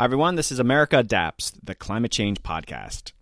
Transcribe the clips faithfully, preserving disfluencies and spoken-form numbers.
Hi, everyone. This is America Adapts, the climate change podcast.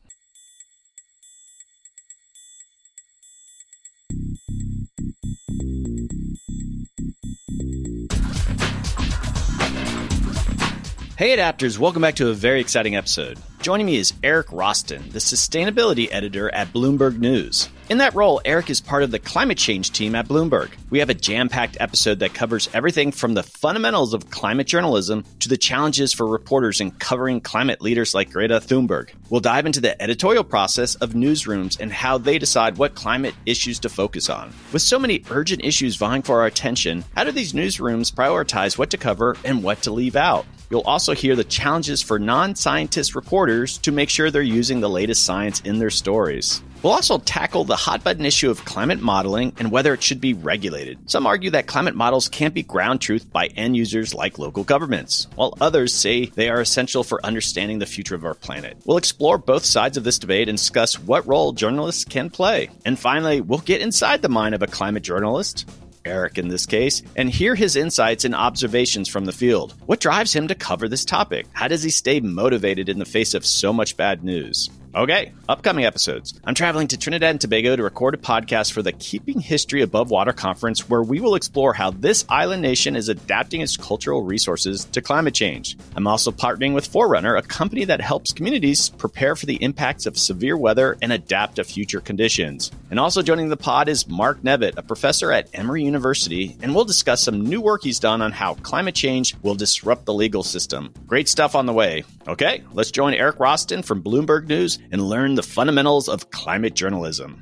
Hey, Adapters. Welcome back to a very exciting episode. Joining me is Eric Roston, the sustainability editor at Bloomberg News. In that role, Eric is part of the climate change team at Bloomberg. We have a jam-packed episode that covers everything from the fundamentals of climate journalism to the challenges for reporters in covering climate leaders like Greta Thunberg. We'll dive into the editorial process of newsrooms and how they decide what climate issues to focus on. With so many urgent issues vying for our attention, how do these newsrooms prioritize what to cover and what to leave out? You'll also hear the challenges for non-scientist reporters to make sure they're using the latest science in their stories. We'll also tackle the hot-button issue of climate modeling and whether it should be regulated. Some argue that climate models can't be ground truth by end users like local governments, while others say they are essential for understanding the future of our planet. We'll explore both sides of this debate and discuss what role journalists can play. And finally, we'll get inside the mind of a climate journalist, Eric in this case, and hear his insights and observations from the field. What drives him to cover this topic? How does he stay motivated in the face of so much bad news? Okay, upcoming episodes. I'm traveling to Trinidad and Tobago to record a podcast for the Keeping History Above Water Conference, where we will explore how this island nation is adapting its cultural resources to climate change. I'm also partnering with Forerunner, a company that helps communities prepare for the impacts of severe weather and adapt to future conditions. And also joining the pod is Mark Nevitt, a professor at Emory University, and we'll discuss some new work he's done on how climate change will disrupt the legal system. Great stuff on the way. Okay, let's join Eric Roston from Bloomberg News and learn the fundamentals of climate journalism.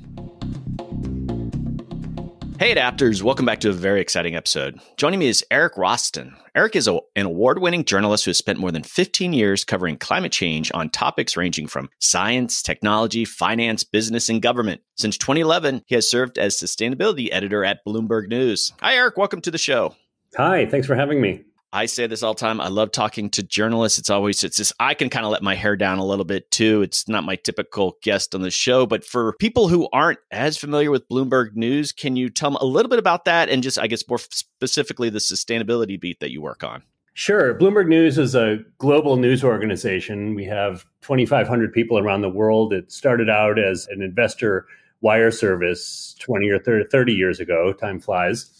Hey, Adapters. Welcome back to a very exciting episode. Joining me is Eric Roston. Eric is a, an award-winning journalist who has spent more than fifteen years covering climate change on topics ranging from science, technology, finance, business, and government. Since twenty eleven, he has served as sustainability editor at Bloomberg News. Hi, Eric. Welcome to the show. Hi. Thanks for having me. I say this all the time. I love talking to journalists. It's always, it's just, I can kind of let my hair down a little bit too. It's not my typical guest on the show, but for people who aren't as familiar with Bloomberg News, can you tell me a little bit about that and just, I guess, more specifically, the sustainability beat that you work on? Sure. Bloomberg News is a global news organization. We have twenty-five hundred people around the world. It started out as an investor wire service twenty or thirty years ago. Time flies.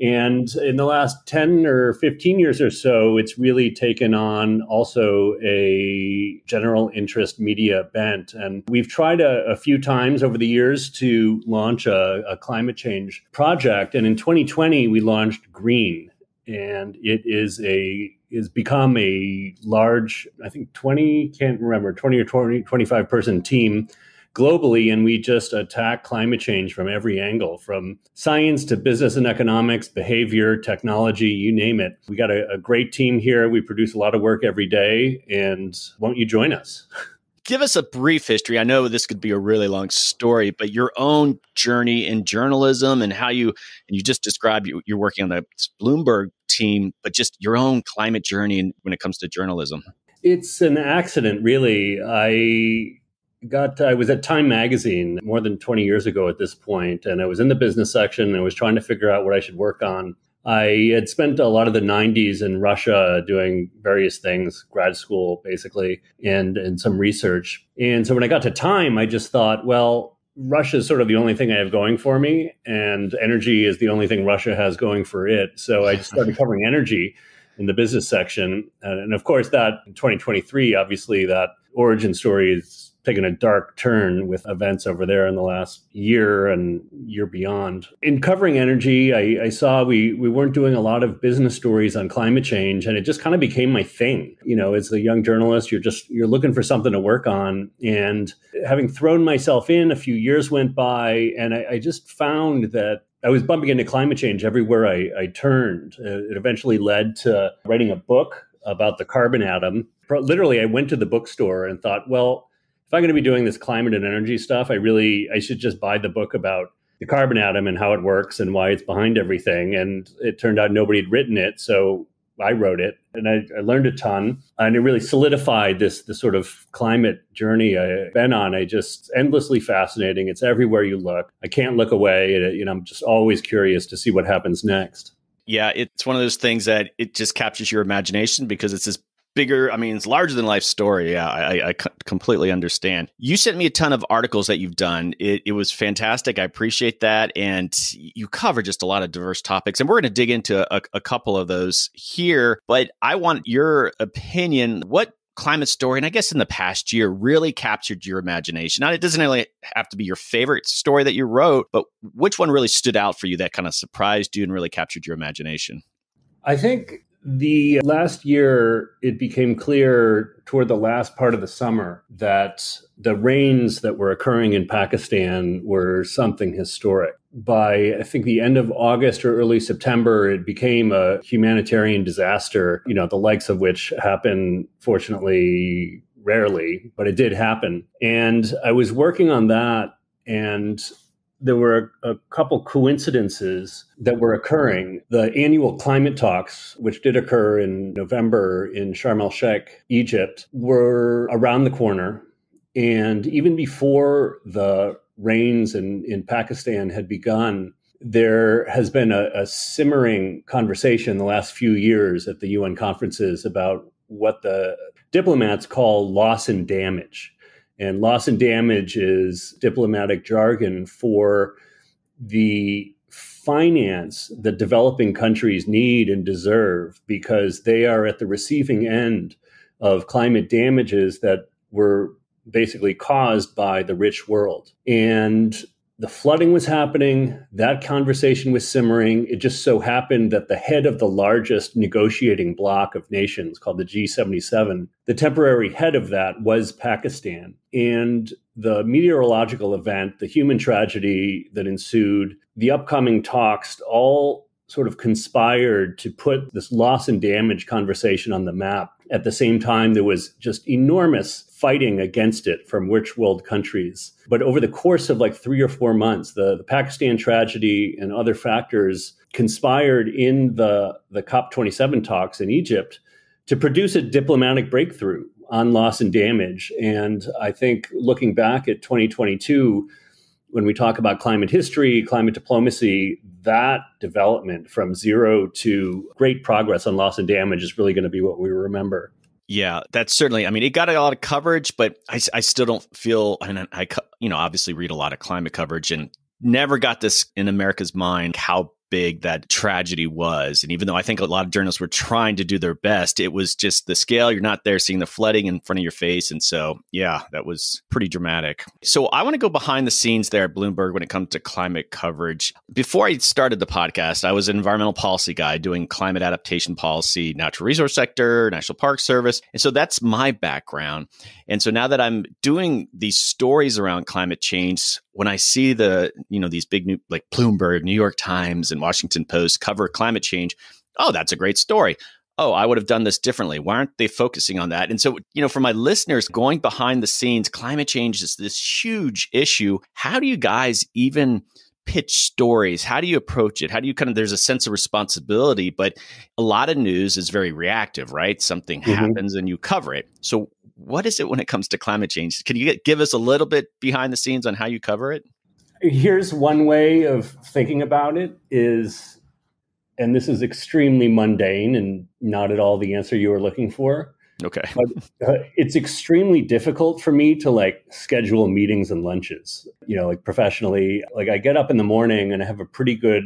And in the last ten or fifteen years or so, it's really taken on also a general interest media bent. And we've tried a, a few times over the years to launch a, a climate change project. And in twenty twenty, we launched Green. And it is a is become a large, I think twenty, can't remember, twenty or twenty, twenty-five person team globally, and we just attack climate change from every angle, from science to business and economics, behavior, technology, you name it. We got a, a great team here. We produce a lot of work every day, and won't you join us? Give us a brief history. I know this could be a really long story, but your own journey in journalism and how you, and you just described you, you're working on the Bloomberg team, but just your own climate journey when it comes to journalism. It's an accident, really. I... Got I was at Time magazine more than twenty years ago at this point, and I was in the business section and I was trying to figure out what I should work on. I had spent a lot of the nineties in Russia doing various things, grad school basically, and, and some research. And so when I got to Time, I just thought, well, Russia is sort of the only thing I have going for me, and energy is the only thing Russia has going for it. So I started covering energy in the business section. And, and of course, that in twenty twenty-three, obviously, that origin story is taken a dark turn with events over there in the last year and year beyond. In covering energy, I, I saw we we weren't doing a lot of business stories on climate change, and it just kind of became my thing. You know, as a young journalist, you're just you're looking for something to work on. And having thrown myself in, a few years went by, and I, I just found that I was bumping into climate change everywhere I, I turned. It eventually led to writing a book about the carbon atom. Literally, I went to the bookstore and thought, well, if I'm going to be doing this climate and energy stuff, I really, I should just buy the book about the carbon atom and how it works and why it's behind everything. And it turned out nobody had written it. So I wrote it, and I, I learned a ton, and it really solidified this, this sort of climate journey I've been on. I just endlessly fascinating. It's everywhere you look. I can't look away. And, you know, I'm just always curious to see what happens next. Yeah. It's one of those things that it just captures your imagination because it's this bigger, I mean, it's larger than life story. Yeah, I, I completely understand. You sent me a ton of articles that you've done. It, it was fantastic. I appreciate that. And you cover just a lot of diverse topics. And we're going to dig into a, a couple of those here. But I want your opinion. What climate story, and I guess in the past year, really captured your imagination? Now, it doesn't really have to be your favorite story that you wrote, but which one really stood out for you that kind of surprised you and really captured your imagination? I think the last year, it became clear toward the last part of the summer that the rains that were occurring in Pakistan were something historic. By, I think, the end of August or early September, it became a humanitarian disaster, you know, the likes of which happen, fortunately, rarely, but it did happen. And I was working on that, and there were a, a couple coincidences that were occurring. The annual climate talks, which did occur in November in Sharm el-Sheikh, Egypt, were around the corner. And even before the rains in, in Pakistan had begun, there has been a, a simmering conversation the last few years at the U N conferences about what the diplomats call loss and damage. And loss and damage is diplomatic jargon for the finance that developing countries need and deserve because they are at the receiving end of climate damages that were basically caused by the rich world. And the flooding was happening. That conversation was simmering. It just so happened that the head of the largest negotiating bloc of nations called the G seventy-seven, the temporary head of that was Pakistan. And the meteorological event, the human tragedy that ensued, the upcoming talks, all sort of conspired to put this loss and damage conversation on the map. At the same time, there was just enormous fighting against it from rich world countries. But over the course of like three or four months, the, the Pakistan tragedy and other factors conspired in the, the COP twenty-seven talks in Egypt to produce a diplomatic breakthrough on loss and damage. And I think looking back at twenty twenty-two, when we talk about climate history, climate diplomacy, that development from zero to great progress on loss and damage is really going to be what we remember. Yeah, that's certainly, I mean, it got a lot of coverage, but I, I still don't feel, and I, I, you know, obviously read a lot of climate coverage and never got this in America's mind, how big that tragedy was. And even though I think a lot of journalists were trying to do their best, it was just the scale. You're not there seeing the flooding in front of your face. And so, yeah, that was pretty dramatic. So I want to go behind the scenes there at Bloomberg when it comes to climate coverage. Before I started the podcast, I was an environmental policy guy doing climate adaptation policy, natural resource sector, National Park Service. And so that's my background. And so now that I'm doing these stories around climate change, when I see the, you know, these big new, like Bloomberg, New York Times and Washington Post cover climate change, oh, that's a great story. Oh, I would have done this differently. Why aren't they focusing on that? And so, you know, for my listeners going behind the scenes, climate change is this huge issue. How do you guys even pitch stories? How do you approach it? How do you kind of, there's a sense of responsibility, but a lot of news is very reactive, right? Something mm-hmm. happens and you cover it. So what is it when it comes to climate change? Can you give us a little bit behind the scenes on how you cover it? Here's one way of thinking about it is, and this is extremely mundane and not at all the answer you were looking for. Okay. But, uh, it's extremely difficult for me to like schedule meetings and lunches, you know, like professionally. Like I get up in the morning and I have a pretty good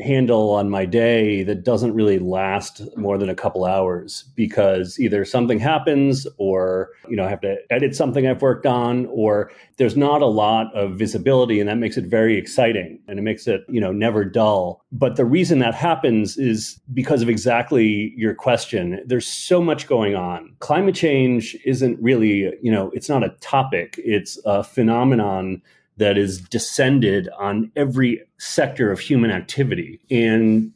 handle on my day that doesn't really last more than a couple hours because either something happens or, you know, I have to edit something I've worked on, or there's not a lot of visibility, and that makes it very exciting and it makes it, you know, never dull. But the reason that happens is because of exactly your question. There's so much going on. Climate change isn't really, you know, it's not a topic. It's a phenomenon that is descended on every sector of human activity. And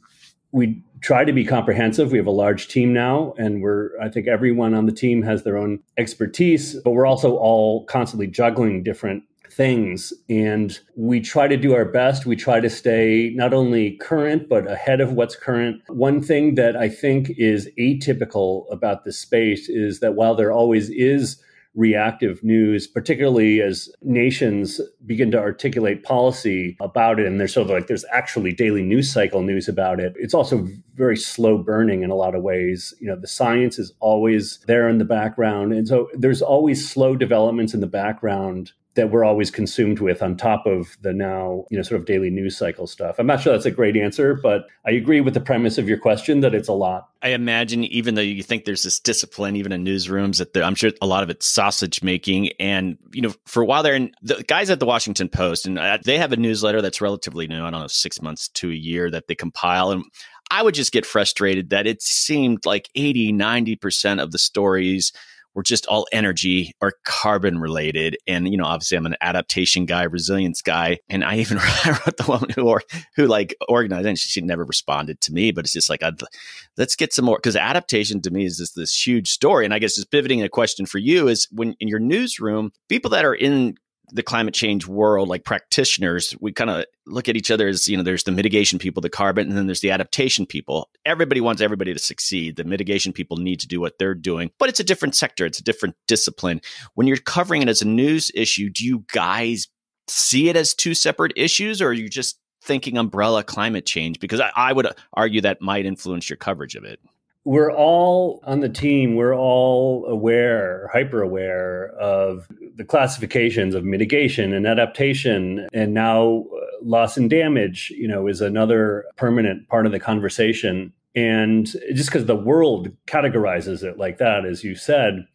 we try to be comprehensive. We have a large team now, and we're, I think everyone on the team has their own expertise, but we're also all constantly juggling different things. And we try to do our best. We try to stay not only current, but ahead of what's current. One thing that I think is atypical about this space is that while there always is reactive news, particularly as nations begin to articulate policy about it. And there's sort of like, there's actually daily news cycle news about it. It's also very slow burning in a lot of ways. You know, the science is always there in the background. And so there's always slow developments in the background that we're always consumed with on top of the now, you know, sort of daily news cycle stuff. I'm not sure that's a great answer, but I agree with the premise of your question that it's a lot. I imagine even though you think there's this discipline, even in newsrooms, that I'm sure a lot of it's sausage making. And, you know, for a while there, and the guys at the Washington Post, and I, they have a newsletter that's relatively new, I don't know, six months to a year that they compile. And I would just get frustrated that it seemed like eighty, ninety percent of the stories we're just all energy or carbon related. And, you know, obviously I'm an adaptation guy, resilience guy. And I even I wrote the woman who, or, who like organized, and she, she never responded to me, but it's just like, I'd, let's get some more, because adaptation to me is this, this huge story. And I guess just pivoting a question for you is, when in your newsroom, people that are in the climate change world, like practitioners, we kind of look at each other as, you know, there's the mitigation people, the carbon, and then there's the adaptation people. Everybody wants everybody to succeed. The mitigation people need to do what they're doing, but it's a different sector. It's a different discipline. When you're covering it as a news issue, do you guys see it as two separate issues, or are you just thinking umbrella climate change? Because I, I would argue that might influence your coverage of it. We're all on the team. We're all aware, hyper aware of the classifications of mitigation and adaptation. And now loss and damage, you know, is another permanent part of the conversation. And just because the world categorizes it like that, as you said,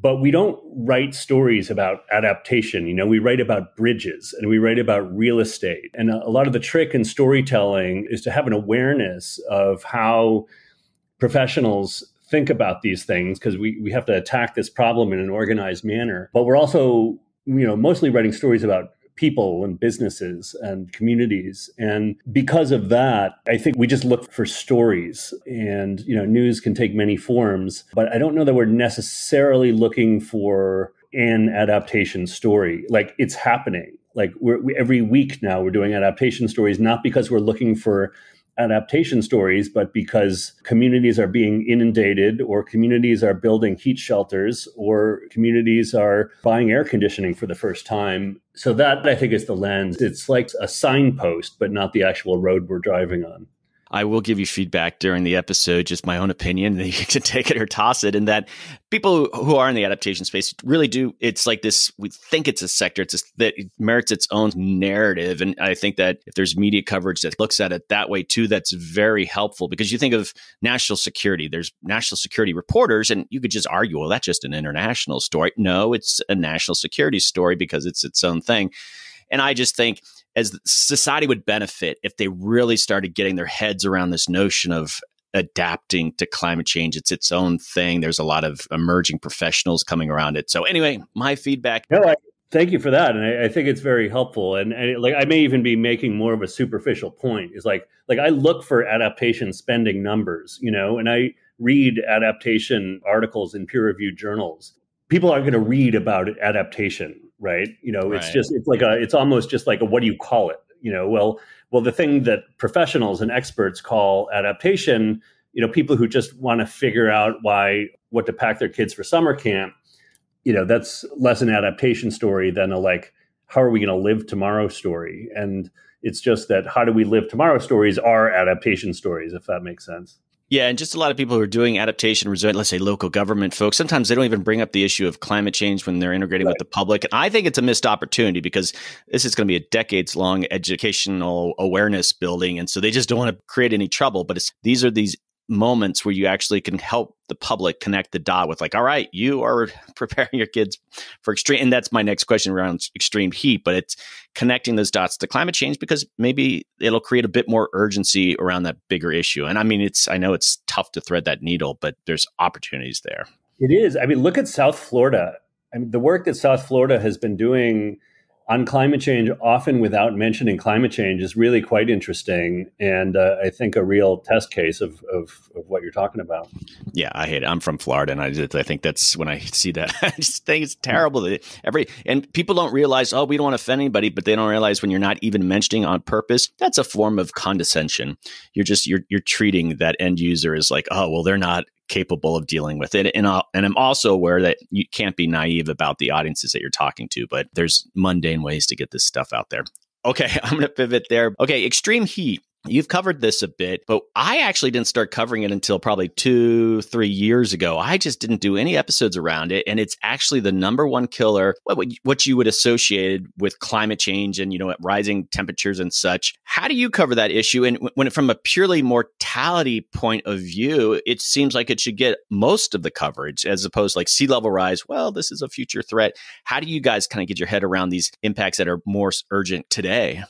but we don't write stories about adaptation. You know, we write about bridges and we write about real estate. And a lot of the trick in storytelling is to have an awareness of how professionals think about these things, because we, we have to attack this problem in an organized manner. But we're also, you know, mostly writing stories about people and businesses and communities. And because of that, I think we just look for stories. And, you know, news can take many forms, but I don't know that we're necessarily looking for an adaptation story. Like, it's happening. Like, we're, we, every week now we're doing adaptation stories, not because we're looking for adaptation stories, but because communities are being inundated, or communities are building heat shelters, or communities are buying air conditioning for the first time. So that, I think, is the lens. It's like a signpost, but not the actual road we're driving on. I will give you feedback during the episode, just my own opinion, that you can take it or toss it. And that people who are in the adaptation space really do, it's like this, we think it's a sector, it's just that it merits its own narrative. And I think that if there's media coverage that looks at it that way too, that's very helpful, because you think of national security, there's national security reporters, and you could just argue, well, that's just an international story. No, it's a national security story because it's its own thing. And I just think, as society would benefit if they really started getting their heads around this notion of adapting to climate change. It's its own thing. There's a lot of emerging professionals coming around it. So anyway, my feedback. No, I, thank you for that. And I, I think it's very helpful. And, and it, like, I may even be making more of a superficial point. Is like, like I look for adaptation spending numbers, you know, and I read adaptation articles in peer-reviewed journals. People aren't going to read about adaptation. Right. You know, it's right. just it's like a it's almost just like a what do you call it? You know, well, well, the thing that professionals and experts call adaptation, you know, people who just want to figure out why what to pack their kids for summer camp. You know, that's less an adaptation story than a like, how are we going to live tomorrow story? And it's just that how do we live tomorrow stories are adaptation stories, if that makes sense. Yeah. And just a lot of people who are doing adaptation, resilient, let's say local government folks, sometimes they don't even bring up the issue of climate change when they're integrating right. with the public. And I think it's a missed opportunity, because this is going to be a decades long educational awareness building. And so they just don't want to create any trouble. But it's, these are these moments where you actually can help the public connect the dot with, like, all right, you are preparing your kids for extreme. And that's my next question around extreme heat, but it's connecting those dots to climate change, because maybe it'll create a bit more urgency around that bigger issue. And I mean, it's, I know it's tough to thread that needle, but there's opportunities there. It is. I mean, look at South Florida. I mean, the work that South Florida has been doing on climate change, often without mentioning climate change, is really quite interesting, and uh, I think a real test case of, of of what you're talking about. Yeah, I hate it. I'm from Florida, and I I think that's when I see that. I just think it's terrible. That every and people don't realize. Oh, we don't want to offend anybody, but they don't realize when you're not even mentioning on purpose, that's a form of condescension. You're just you're you're treating that end user as like, oh, well, they're not capable of dealing with it. And, I'll, and I'm also aware that you can't be naive about the audiences that you're talking to, but there's mundane ways to get this stuff out there. Okay, I'm going to pivot there. Okay, extreme heat. You've covered this a bit, but I actually didn't start covering it until probably two, three years ago. I just didn't do any episodes around it. And it's actually the number one killer, what you would associate with climate change and, you know, rising temperatures and such. How do you cover that issue? And when from a purely mortality point of view, it seems like it should get most of the coverage as opposed to like sea level rise. Well, this is a future threat. How do you guys kind of get your head around these impacts that are more urgent today?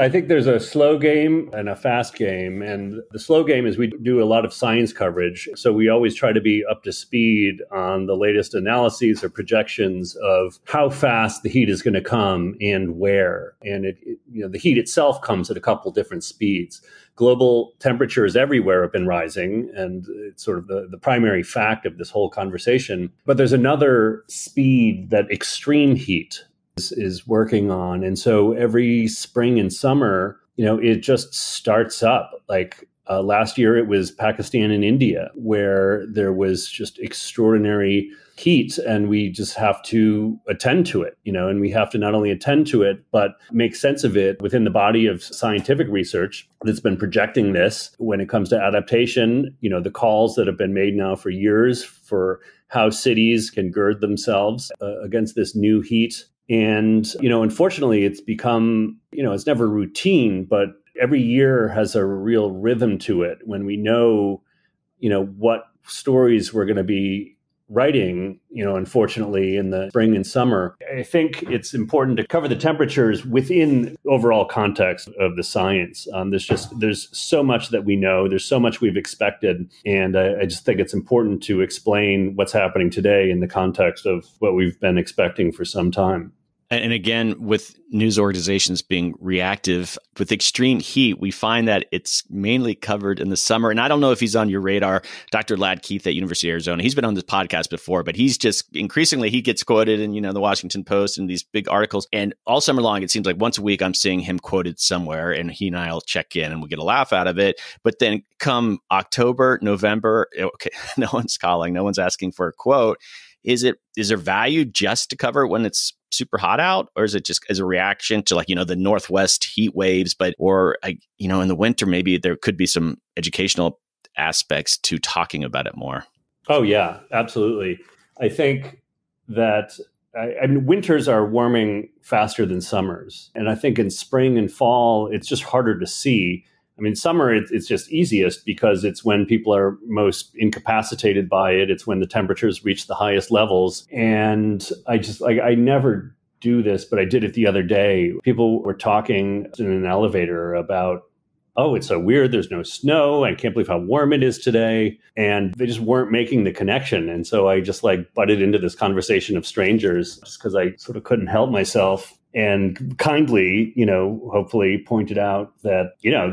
I think there's a slow game and a fast game. And the slow game is we do a lot of science coverage. So we always try to be up to speed on the latest analyses or projections of how fast the heat is going to come and where. And it, it, you know, the heat itself comes at a couple different speeds. Global temperatures everywhere have been rising, and it's sort of the, the primary fact of this whole conversation. But there's another speed that extreme heat is working on. And so every spring and summer, you know, it just starts up. Like uh, last year, it was Pakistan and India, where there was just extraordinary heat, and we just have to attend to it, you know, and we have to not only attend to it, but make sense of it within the body of scientific research that's been projecting this. When it comes to adaptation, you know, the calls that have been made now for years for how cities can gird themselves uh, against this new heat. And, you know, unfortunately, it's become, you know, it's never routine, but every year has a real rhythm to it when we know, you know, what stories we're going to be writing, you know, unfortunately, in the spring and summer. I think it's important to cover the temperatures within the overall context of the science. Um, there's just, there's so much that we know. There's so much we've expected. And I, I just think it's important to explain what's happening today in the context of what we've been expecting for some time. And again, with news organizations being reactive, with extreme heat, we find that it's mainly covered in the summer. And I don't know if he's on your radar, Doctor Ladd Keith at University of Arizona. He's been on this podcast before, but he's just increasingly, he gets quoted in, you know, the Washington Post and these big articles. And all summer long, it seems like once a week, I'm seeing him quoted somewhere, and he and I will check in and we'll get a laugh out of it. But then come October, November, okay, no one's calling, no one's asking for a quote. Is it, is there value just to cover when it's super hot out, or is it just as a reaction to, like, you know, the Northwest heat waves, but, or, I, you know, in the winter, maybe there could be some educational aspects to talking about it more? Oh yeah, absolutely. I think that, I, I mean, winters are warming faster than summers. And I think in spring and fall, it's just harder to see. I mean, summer, it's just easiest because it's when people are most incapacitated by it. It's when the temperatures reach the highest levels. And I just, like, I never do this, but I did it the other day. People were talking in an elevator about, oh, it's so weird, there's no snow. I can't believe how warm it is today. And they just weren't making the connection. And so I just, like, butted into this conversation of strangers just because I sort of couldn't help myself, and kindly, you know, hopefully pointed out that, you know,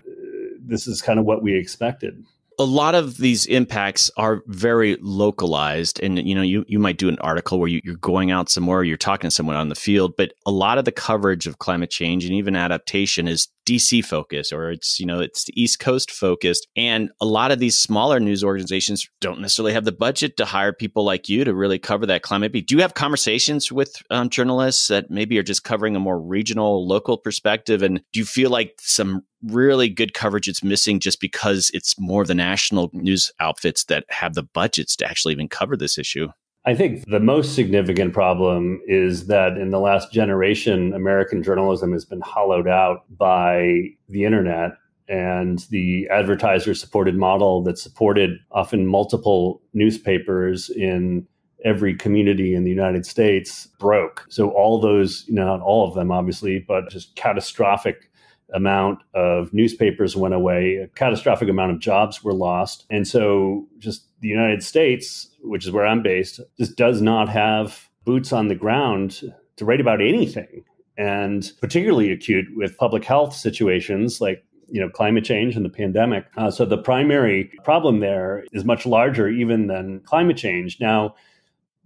this is kind of what we expected. A lot of these impacts are very localized. And, you know, you, you might do an article where you, you're going out somewhere, you're talking to someone on the field, but a lot of the coverage of climate change and even adaptation is D C focused, or it's, you know, it's the East Coast focused. And a lot of these smaller news organizations don't necessarily have the budget to hire people like you to really cover that climate. Do you have conversations with um, journalists that maybe are just covering a more regional, local perspective? And do you feel like some really good coverage it's missing just because it's more of the national news outfits that have the budgets to actually even cover this issue? I think the most significant problem is that in the last generation, American journalism has been hollowed out by the internet and the advertiser-supported model that supported often multiple newspapers in every community in the United States broke. So all those, you know, not all of them, obviously, but just catastrophic amount of newspapers went away, a catastrophic amount of jobs were lost. And so just the United States, which is where I'm based, just does not have boots on the ground to write about anything. And particularly acute with public health situations like, you know, climate change and the pandemic. Uh, so the primary problem there is much larger even than climate change. Now,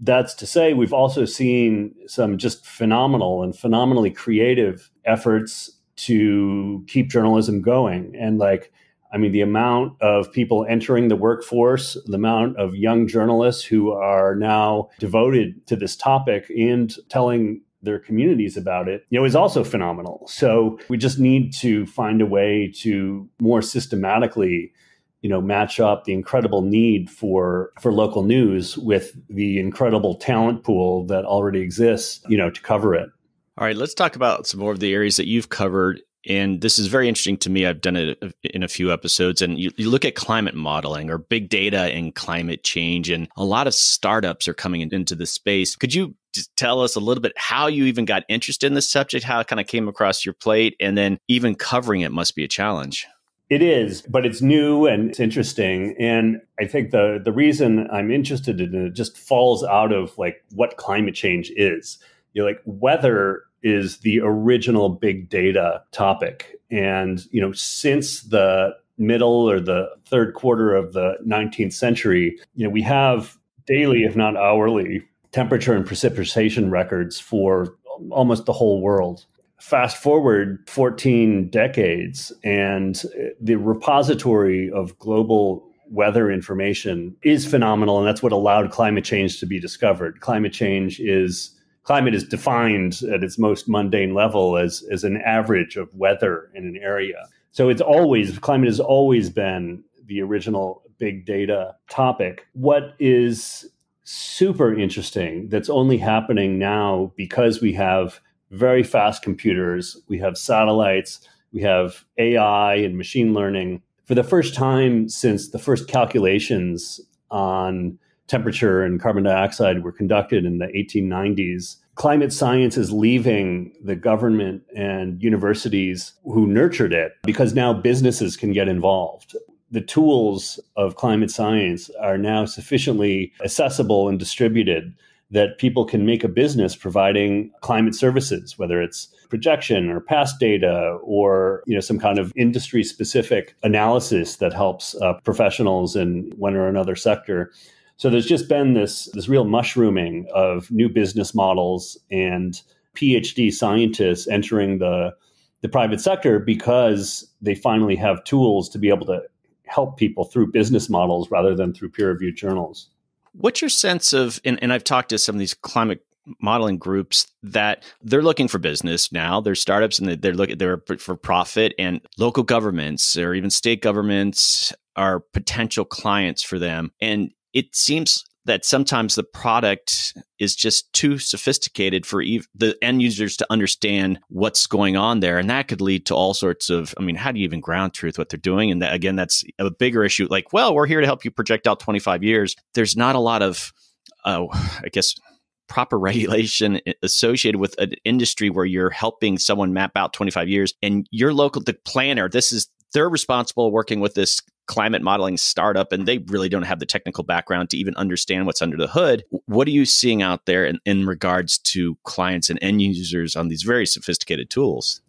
that's to say, we've also seen some just phenomenal and phenomenally creative efforts to keep journalism going. And, like, I mean, the amount of people entering the workforce, the amount of young journalists who are now devoted to this topic and telling their communities about it, you know, is also phenomenal. So we just need to find a way to more systematically, you know, match up the incredible need for for local news with the incredible talent pool that already exists, you know, to cover it. All right, let's talk about some more of the areas that you've covered. And this is very interesting to me. I've done it in a few episodes. And you, you look at climate modeling or big data and climate change, and a lot of startups are coming in, into this space. Could you just tell us a little bit how you even got interested in this subject, how it kind of came across your plate, and then even covering it must be a challenge? It is, but it's new and it's interesting. And I think the the reason I'm interested in it just falls out of like what climate change is. You're like, weather is the original big data topic. And, you know, since the middle or the third quarter of the nineteenth century, you know, we have daily, if not hourly, temperature and precipitation records for almost the whole world. Fast forward fourteen decades, and the repository of global weather information is phenomenal. And that's what allowed climate change to be discovered. Climate change is Climate is defined at its most mundane level as, as an average of weather in an area. So it's always, climate has always been the original big data topic. What is super interesting that's only happening now because we have very fast computers, we have satellites, we have A I and machine learning. For the first time since the first calculations on temperature and carbon dioxide were conducted in the eighteen nineties. Climate science is leaving the government and universities who nurtured it because now businesses can get involved. The tools of climate science are now sufficiently accessible and distributed that people can make a business providing climate services, whether it's projection or past data or, you know, some kind of industry-specific analysis that helps uh, professionals in one or another sector. So there's just been this, this real mushrooming of new business models and PhD scientists entering the, the private sector because they finally have tools to be able to help people through business models rather than through peer-reviewed journals. What's your sense of, and, and I've talked to some of these climate modeling groups that they're looking for business now. They're startups and they're looking they're for profit, and local governments or even state governments are potential clients for them. And it seems that sometimes the product is just too sophisticated for ev- the end users to understand what's going on there. And that could lead to all sorts of, I mean, how do you even ground truth what they're doing? And that, again, that's a bigger issue. Like, well, we're here to help you project out twenty-five years. There's not a lot of, uh, I guess, proper regulation associated with an industry where you're helping someone map out twenty-five years and your local, the planner, this is, they're responsible working with this climate modeling startup, and they really don't have the technical background to even understand what's under the hood. What are you seeing out there in, in regards to clients and end users on these very sophisticated tools?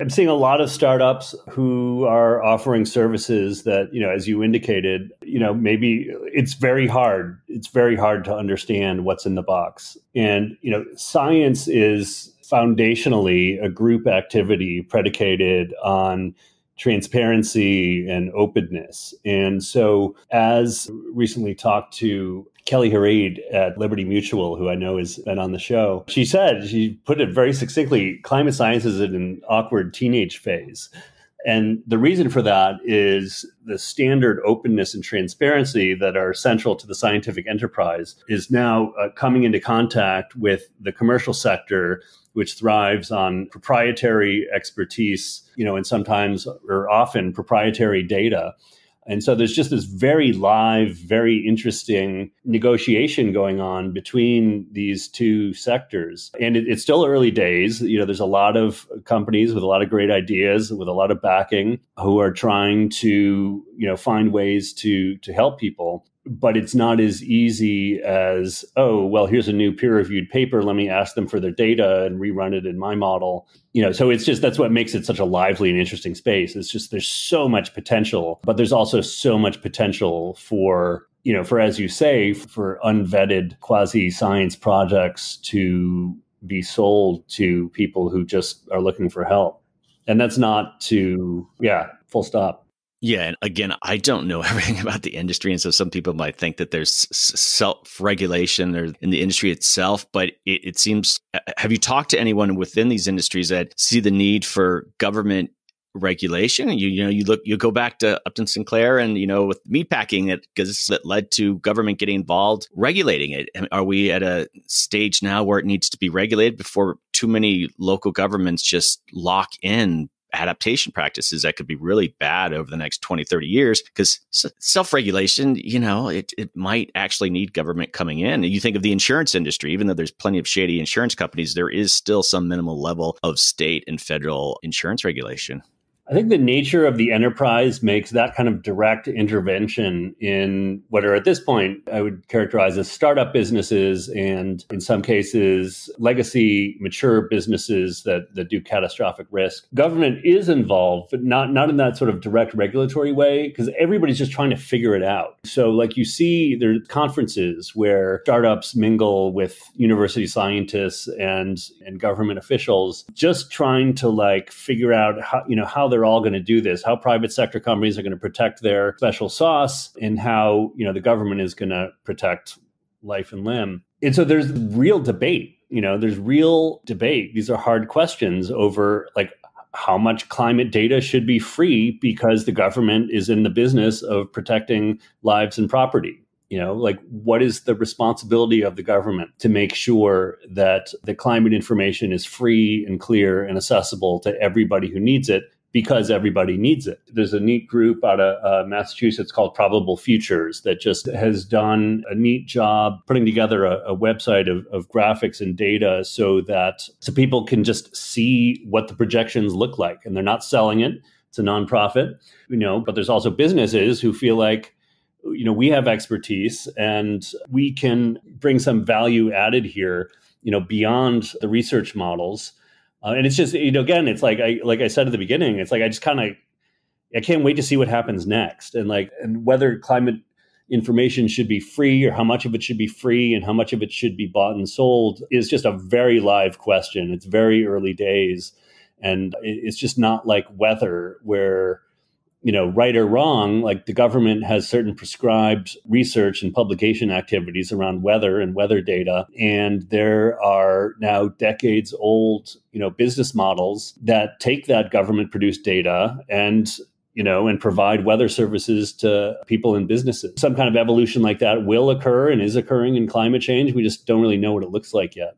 I'm seeing a lot of startups who are offering services that, you know, as you indicated, you know, maybe it's very hard. It's very hard to understand what's in the box. And, you know, science is foundationally a group activity predicated on transparency and openness. And so, as recently talked to Kelly Harid at Liberty Mutual, who I know has been on the show, she said, she put it very succinctly, climate science is in an awkward teenage phase. And the reason for that is the standard openness and transparency that are central to the scientific enterprise is now uh, coming into contact with the commercial sector, which thrives on proprietary expertise, you know, and sometimes or often proprietary data. And so there's just this very live, very interesting negotiation going on between these two sectors. And it, it's still early days. You know, there's a lot of companies with a lot of great ideas, with a lot of backing, who are trying to, you know, find ways to to help people. But it's not as easy as, oh, well, here's a new peer-reviewed paper. Let me ask them for their data and rerun it in my model. You know, so it's just, that's what makes it such a lively and interesting space. It's just, there's so much potential, but there's also so much potential for, you know, for, as you say, for unvetted quasi-science projects to be sold to people who just are looking for help. And that's not to, yeah, full stop. Yeah. And again, I don't know everything about the industry. And so some people might think that there's self-regulation or in the industry itself, but it, it seems, have you talked to anyone within these industries that see the need for government regulation? You, you know, you look, you go back to Upton Sinclair and, you know, with meatpacking, it because it led to government getting involved, regulating it. Are we at a stage now where it needs to be regulated before too many local governments just lock in adaptation practices that could be really bad over the next twenty, thirty years, because self-regulation, you know, it it might actually need government coming in. And you think of the insurance industry, even though there's plenty of shady insurance companies, there is still some minimal level of state and federal insurance regulation. I think the nature of the enterprise makes that kind of direct intervention in what are at this point, I would characterize as startup businesses and in some cases, legacy mature businesses that, that do catastrophic risk. Government is involved, but not, not in that sort of direct regulatory way, because everybody's just trying to figure it out. So like you see, there are conferences where startups mingle with university scientists and, and government officials, just trying to like figure out how, you know, how they're all going to do this, how private sector companies are going to protect their special sauce, and how, you know, the government is going to protect life and limb. And so there's real debate, you know, there's real debate. These are hard questions over like how much climate data should be free because the government is in the business of protecting lives and property. You know, like what is the responsibility of the government to make sure that the climate information is free and clear and accessible to everybody who needs it? Because everybody needs it. There's a neat group out of uh, Massachusetts called Probable Futures that just has done a neat job putting together a, a website of, of graphics and data so that so people can just see what the projections look like. And they're not selling it. It's a nonprofit, you know, but there's also businesses who feel like, you know, we have expertise and we can bring some value added here, you know, beyond the research models. Uh, and it's just, you know, again, it's like I like I said at the beginning, it's like I just kind of, I can't wait to see what happens next. And like, and whether climate information should be free or how much of it should be free and how much of it should be bought and sold is just a very live question. It's very early days. And it's just not like weather where, you know, right or wrong, like the government has certain prescribed research and publication activities around weather and weather data. And there are now decades old, you know, business models that take that government produced data and, you know, and provide weather services to people and businesses. Some kind of evolution like that will occur and is occurring in climate change. We just don't really know what it looks like yet.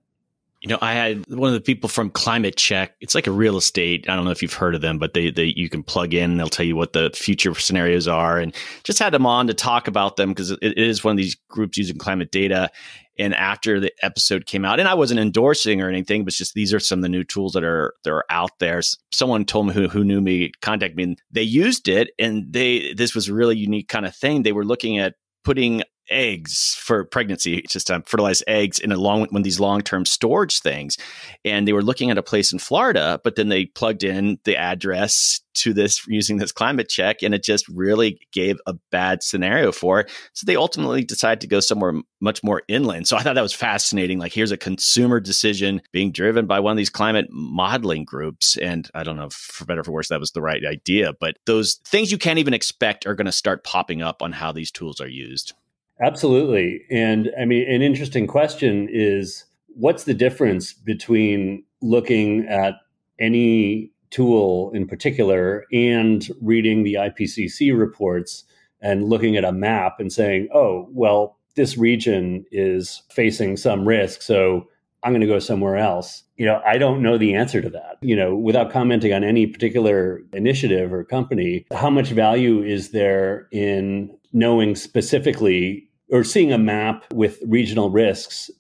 You know, I had one of the people from Climate Check. It's like a real estate. I don't know if you've heard of them, but they, they you can plug in. They'll tell you what the future scenarios are, and just had them on to talk about them because it, it is one of these groups using climate data. And after the episode came out, and I wasn't endorsing or anything, but it's just these are some of the new tools that are that are out there. Someone told me who, who knew me, contacted me, and they used it. And they this was a really unique kind of thing. They were looking at putting eggs for pregnancy, it's just um, fertilized eggs in a long, one of these long-term storage things. And they were looking at a place in Florida, but then they plugged in the address to this using this climate check. And it just really gave a bad scenario for it. So they ultimately decided to go somewhere much more inland. So I thought that was fascinating. Like here's a consumer decision being driven by one of these climate modeling groups. And I don't know if for better or for worse, that was the right idea, but those things you can't even expect are going to start popping up on how these tools are used. Absolutely. And I mean, an interesting question is, what's the difference between looking at any tool in particular and reading the I P C C reports and looking at a map and saying, oh, well, this region is facing some risk, so I'm going to go somewhere else. You know, I don't know the answer to that. You know, without commenting on any particular initiative or company, how much value is there in knowing specifically or seeing a map with regional risks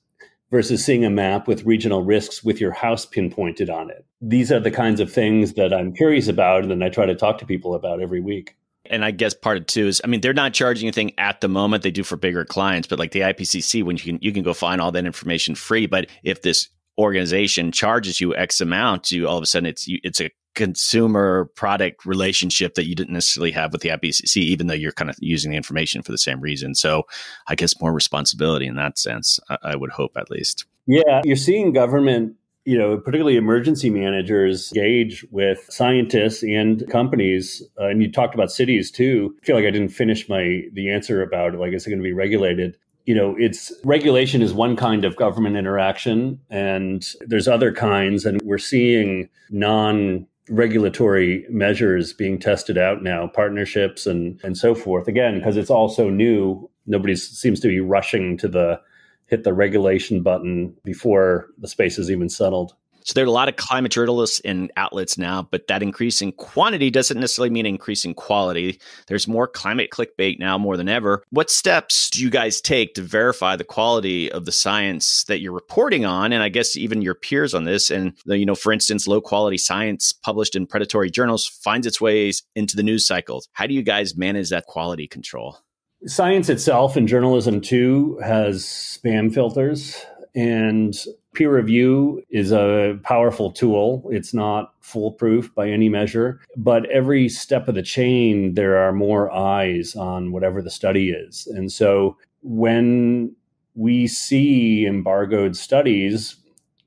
versus seeing a map with regional risks with your house pinpointed on it? These are the kinds of things that I'm curious about and then I try to talk to people about every week. And I guess part of two is, I mean, they're not charging anything at the moment. They do for bigger clients, but like the I P C C, when you can, you can go find all that information free. But if this organization charges you X amount, you all of a sudden it's you, it's a consumer product relationship that you didn't necessarily have with the I P C C, even though you're kind of using the information for the same reason. So I guess more responsibility in that sense, I, I would hope at least. Yeah, you're seeing government you know, particularly emergency managers engage with scientists and companies. Uh, and you talked about cities, too. I feel like I didn't finish my the answer about, like, is it going to be regulated? You know, it's regulation is one kind of government interaction, and there's other kinds. And we're seeing non-regulatory measures being tested out now, partnerships and, and so forth. Again, because it's all so new, nobody seems to be rushing to the hit the regulation button before the space is even settled. So there are a lot of climate journalists and outlets now, but that increase in quantity doesn't necessarily mean increase in quality. There's more climate clickbait now more than ever. What steps do you guys take to verify the quality of the science that you're reporting on? And I guess even your peers on this. And, you know, for instance, low quality science published in predatory journals finds its ways into the news cycles. How do you guys manage that quality control? Science itself and journalism, too, has spam filters, and peer review is a powerful tool. It's not foolproof by any measure, but every step of the chain, there are more eyes on whatever the study is. And so when we see embargoed studies,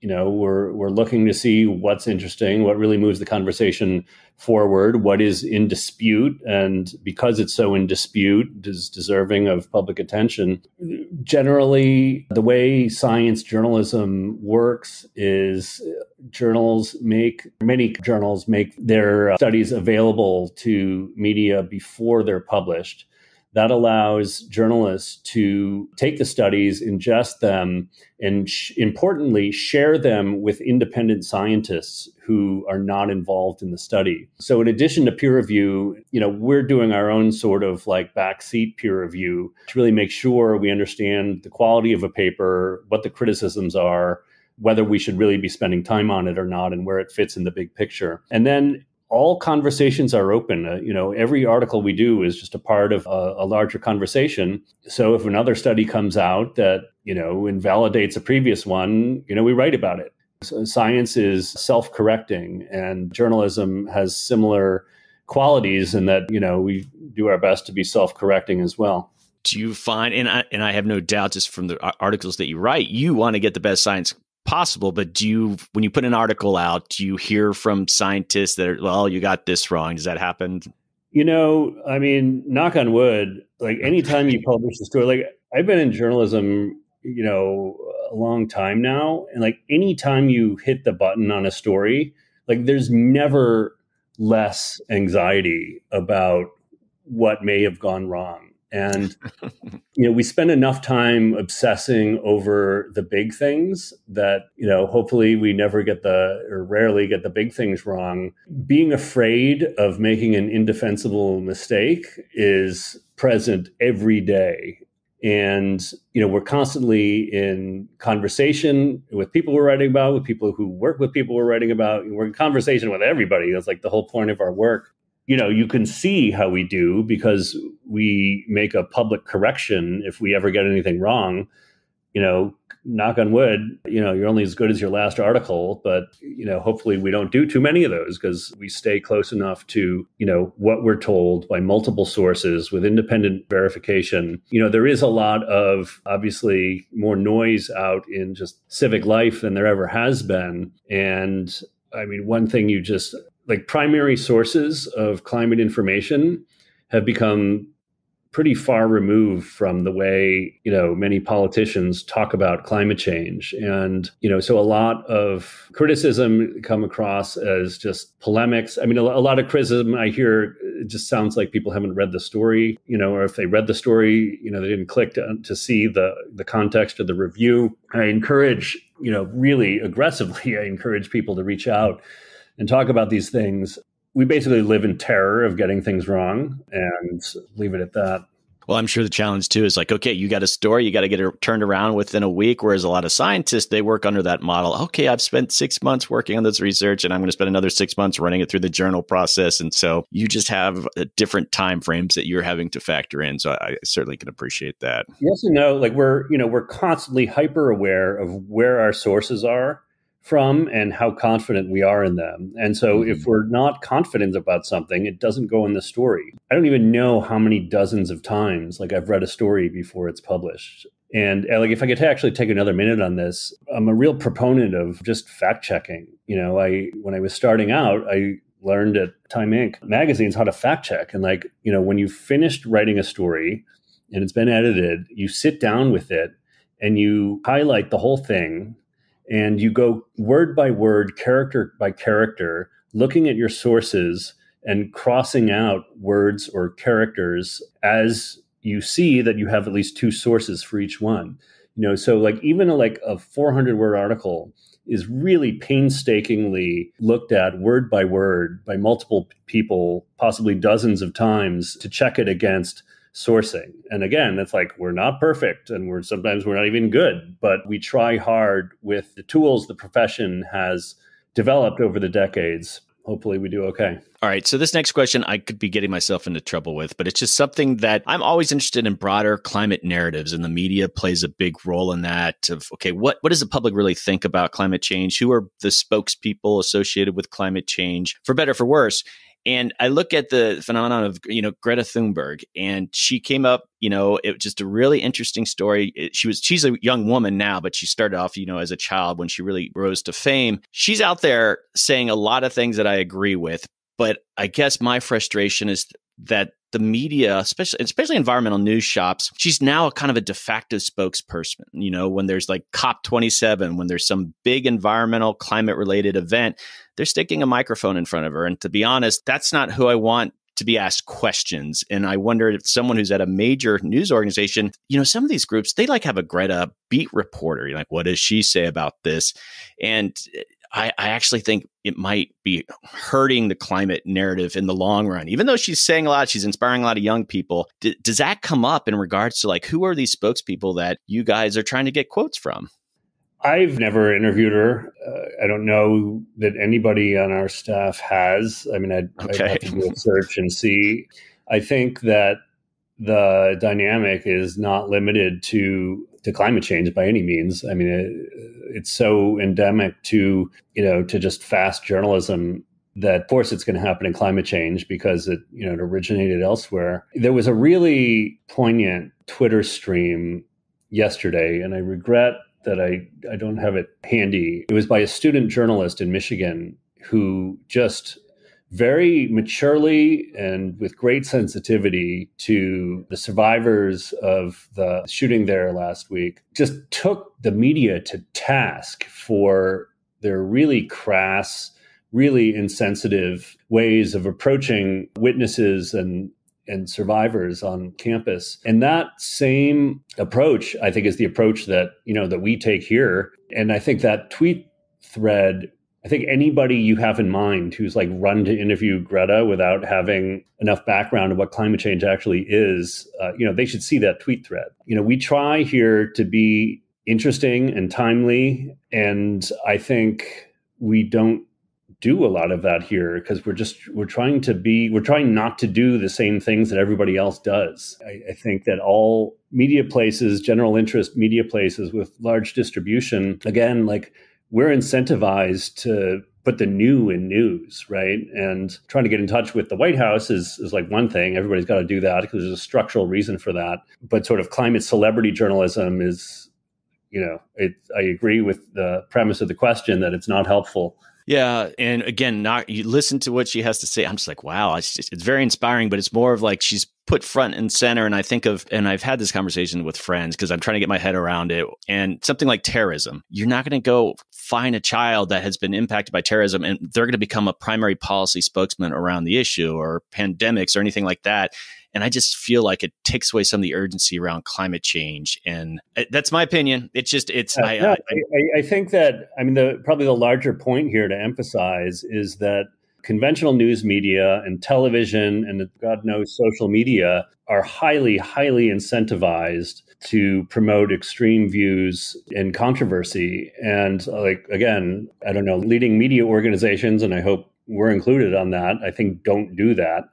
you know, we're we're looking to see what's interesting, what really moves the conversation forward, what is in dispute, and because it's so in dispute, is deserving of public attention. Generally, the way science journalism works is journals make many journals make their studies available to media before they're published. That allows journalists to take the studies, ingest them, and sh- importantly, share them with independent scientists who are not involved in the study. So in addition to peer review, you know, we're doing our own sort of like backseat peer review to really make sure we understand the quality of a paper, what the criticisms are, whether we should really be spending time on it or not, and where it fits in the big picture. And then all conversations are open. Uh, you know, every article we do is just a part of a, a larger conversation. So if another study comes out that, you know, invalidates a previous one, you know, we write about it. So science is self-correcting, and journalism has similar qualities in that, you know, we do our best to be self-correcting as well. Do you find, and I, and I have no doubt just from the articles that you write, you want to get the best science possible, but do you, when you put an article out, do you hear from scientists that are, well, you got this wrong? Does that happen? You know, I mean, knock on wood, like anytime you publish a story, like I've been in journalism, you know, a long time now. And like anytime you hit the button on a story, like there's never less anxiety about what may have gone wrong. And, you know, we spend enough time obsessing over the big things that, you know, hopefully we never get the, or rarely get the big things wrong. Being afraid of making an indefensible mistake is present every day. And, you know, we're constantly in conversation with people we're writing about, with people who work with people we're writing about. We're in conversation with everybody. That's like the whole point of our work. You know, you can see how we do because we make a public correction if we ever get anything wrong. You know, knock on wood, you know, you're only as good as your last article, but, you know, hopefully we don't do too many of those because we stay close enough to, you know, what we're told by multiple sources with independent verification. You know, there is a lot of obviously more noise out in just civic life than there ever has been. And I mean, one thing you just... like primary sources of climate information have become pretty far removed from the way, you know, many politicians talk about climate change. And, you know, so a lot of criticism come across as just polemics. I mean, a, a lot of criticism I hear, it just sounds like people haven't read the story, you know, or if they read the story, you know, they didn't click to, to see the, the context of the review. I encourage, you know, really aggressively, I encourage people to reach out and talk about these things. We basically live in terror of getting things wrong and leave it at that. Well, I'm sure the challenge too is like, okay, you got a story, you got to get it turned around within a week. Whereas a lot of scientists, they work under that model. Okay, I've spent six months working on this research and I'm going to spend another six months running it through the journal process. And so you just have different timeframes that you're having to factor in. So I certainly can appreciate that. Yes and no, like we're, you know, we're constantly hyper aware of where our sources are from and how confident we are in them. And so mm-hmm. if we're not confident about something, it doesn't go in the story. I don't even know how many dozens of times, like I've read a story before it's published. And, and like, if I could actually take another minute on this, I'm a real proponent of just fact checking. You know, I, when I was starting out, I learned at Time Incorporated magazines how to fact check. And like, you know, when you've finished writing a story and it's been edited, you sit down with it and you highlight the whole thing and you go word by word, character by character, looking at your sources and crossing out words or characters as you see that you have at least two sources for each one. You know, so like even a, like a four hundred word article is really painstakingly looked at word by word by multiple people, possibly dozens of times, to check it against sourcing. And again, that's like, we're not perfect and we're sometimes we're not even good, but we try hard with the tools the profession has developed over the decades. Hopefully we do okay. All right. So this next question I could be getting myself into trouble with, but it's just something that I'm always interested in broader climate narratives, and the media plays a big role in that of, okay, what, what does the public really think about climate change? Who are the spokespeople associated with climate change, for better or for worse? And I look at the phenomenon of, you know, Greta Thunberg, and she came up, you know, it was just a really interesting story. It, she was, she's a young woman now, but she started off, you know, as a child when she really rose to fame. She's out there saying a lot of things that I agree with, but I guess my frustration is that the media, especially especially environmental news shops, she's now a kind of a de facto spokesperson. You know, when there's like COP twenty-seven, when there's some big environmental climate related event, they're sticking a microphone in front of her. And to be honest, that's not who I want to be asked questions. And I wonder if someone who's at a major news organization, you know, some of these groups, they like have a Greta beat reporter. You're like, what does she say about this? And I, I actually think it might be hurting the climate narrative in the long run. Even though she's saying a lot, she's inspiring a lot of young people. D- does that come up in regards to like, who are these spokespeople that you guys are trying to get quotes from? I've never interviewed her. Uh, I don't know that anybody on our staff has. I mean, I'd, okay. I'd have to do a search and see. I think that the dynamic is not limited to to climate change by any means. I mean, it, it's so endemic to, you know, to just fast journalism that of course it's going to happen in climate change because it, you know, it originated elsewhere. There was a really poignant Twitter stream yesterday, and I regret that I, I don't have it handy. It was by a student journalist in Michigan who just very maturely and with great sensitivity to the survivors of the shooting there last week, just took the media to task for their really crass, really insensitive ways of approaching witnesses and and survivors on campus. And that same approach, I think, is the approach that, you know, that we take here. And I think that tweet thread, I think anybody you have in mind who's like run to interview Greta without having enough background of what climate change actually is, uh, you know, they should see that tweet thread. You know, we try here to be interesting and timely. And I think we don't do a lot of that here because we're just, we're trying to be, we're trying not to do the same things that everybody else does. I, I think that all media places, general interest media places with large distribution, again, like we're incentivized to put the new in news, right? And trying to get in touch with the White House is, is like one thing. Everybody's got to do that because there's a structural reason for that. But sort of climate celebrity journalism is, you know, it, I agree with the premise of the question that it's not helpful. Yeah. And again, not you listen to what she has to say. I'm just like, wow, it's, just, it's very inspiring, but it's more of like she's put front and center. And I think of, and I've had this conversation with friends because I'm trying to get my head around it. And something like terrorism, you're not going to go find a child that has been impacted by terrorism and they're going to become a primary policy spokesman around the issue or pandemics or anything like that. And I just feel like it takes away some of the urgency around climate change. And that's my opinion. It's just, it's, uh, I, no, I, I think that, I mean, the, probably the larger point here to emphasize is that conventional news media and television and God knows social media are highly, highly incentivized to promote extreme views and controversy. And like, again, I don't know, leading media organizations, and I hope we're included on that, I think don't do that.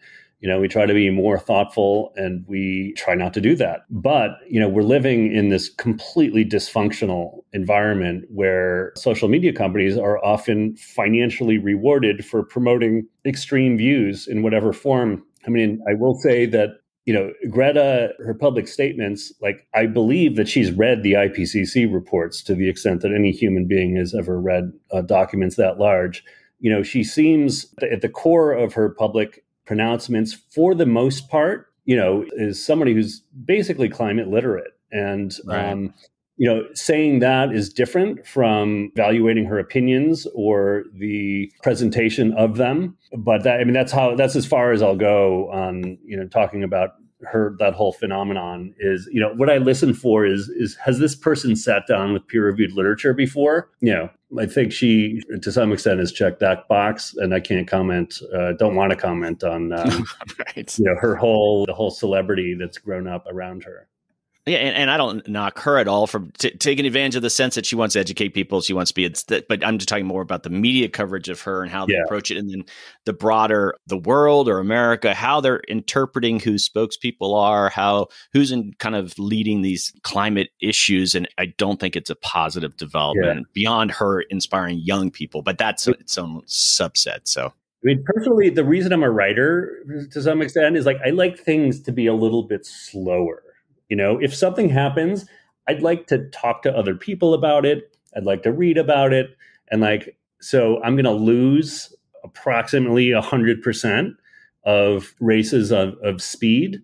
You know, we try to be more thoughtful and we try not to do that. But, you know, we're living in this completely dysfunctional environment where social media companies are often financially rewarded for promoting extreme views in whatever form. I mean, I will say that you know, Greta, her public statements, like, I believe that she's read the I P C C reports to the extent that any human being has ever read uh, documents that large. You know, she seems at the core of her public pronouncements, for the most part, you know, is somebody who's basically climate literate. And, right. um, you know, saying that is different from evaluating her opinions or the presentation of them. But that, I mean, that's how, that's as far as I'll go on, you know, talking about her, that whole phenomenon is, you know, what I listen for is, is has this person sat down with peer reviewed literature before? You know, I think she, to some extent, has checked that box, and I can't comment, uh, don't want to comment on, um, right. you know, her whole, the whole celebrity that's grown up around her. Yeah, and, and I don't knock her at all for t- taking advantage of the sense that she wants to educate people. She wants to be, th- but I'm just talking more about the media coverage of her and how they yeah. approach it, and then the broader, the world or America, how they're interpreting who spokespeople are, how who's in kind of leading these climate issues. And I don't think it's a positive development yeah. beyond her inspiring young people, but that's its own subset. So. I mean, personally, the reason I'm a writer to some extent is like I like things to be a little bit slower. You know, if something happens, I'd like to talk to other people about it. I'd like to read about it. And like, so I'm going to lose approximately one hundred percent of races of, of speed.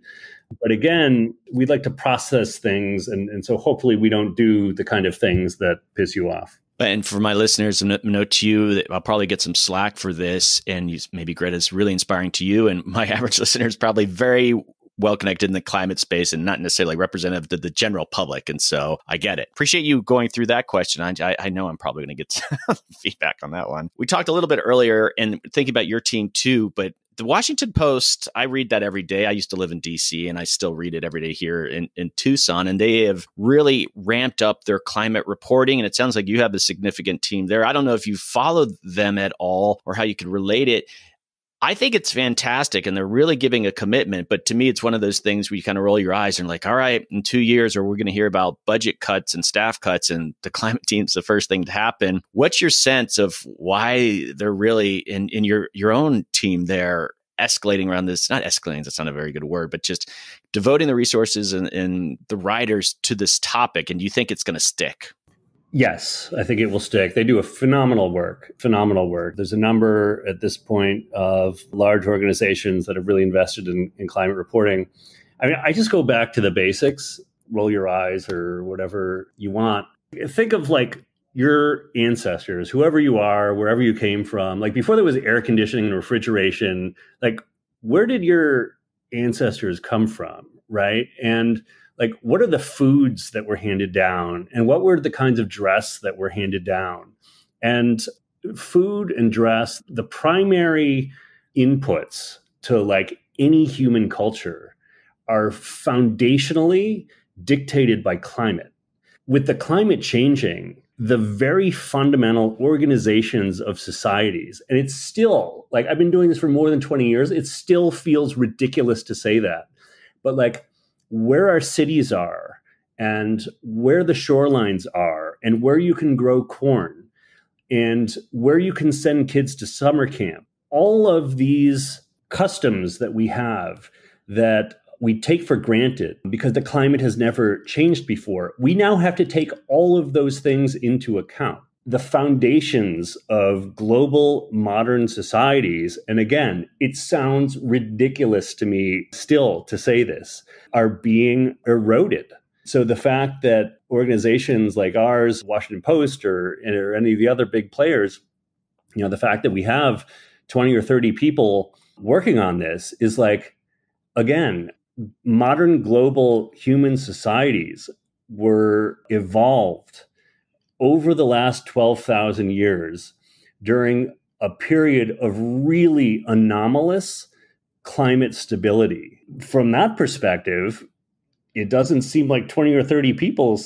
But again, we'd like to process things. And, and so hopefully we don't do the kind of things that piss you off. And for my listeners, note to you that I'll probably get some slack for this. And you, maybe Greta's really inspiring to you. And my average listener is probably very well-connected in the climate space and not necessarily representative to the general public. And so I get it. Appreciate you going through that question. I, I know I'm probably going to get some feedback on that one. We talked a little bit earlier and thinking about your team too, but the Washington Post, I read that every day. I used to live in D C and I still read it every day here in, in Tucson. And they have really ramped up their climate reporting. And it sounds like you have a significant team there. I don't know if you followed them at all or how you could relate it. I think it's fantastic and they're really giving a commitment. But to me, it's one of those things where you kind of roll your eyes and like, all right, in two years, or we're going to hear about budget cuts and staff cuts and the climate team's the first thing to happen. What's your sense of why they're really in, in your, your own team there escalating around this? Not escalating, that's not a very good word, but just devoting the resources and, and the writers to this topic. And do you think it's going to stick? Yes, I think it will stick. They do a phenomenal work, phenomenal work. There's a number at this point of large organizations that have really invested in, in climate reporting. I mean, I just go back to the basics, roll your eyes or whatever you want. Think of like your ancestors, whoever you are, wherever you came from, like before there was air conditioning and refrigeration, like where did your ancestors come from, right? And like, what are the foods that were handed down? And what were the kinds of dress that were handed down? And food and dress, the primary inputs to like any human culture are foundationally dictated by climate. With the climate changing, the very fundamental organizations of societies, and it's still, like, I've been doing this for more than twenty years, it still feels ridiculous to say that. But like, where our cities are and where the shorelines are and where you can grow corn and where you can send kids to summer camp. All of these customs that we have that we take for granted because the climate has never changed before, we now have to take all of those things into account. The foundations of global modern societies, and again, it sounds ridiculous to me still to say this, are being eroded. So the fact that organizations like ours, Washington Post or, or any of the other big players, you know, the fact that we have twenty or thirty people working on this is like, again, modern global human societies were evolved over the last twelve thousand years during a period of really anomalous climate stability. From that perspective, it doesn't seem like twenty or thirty people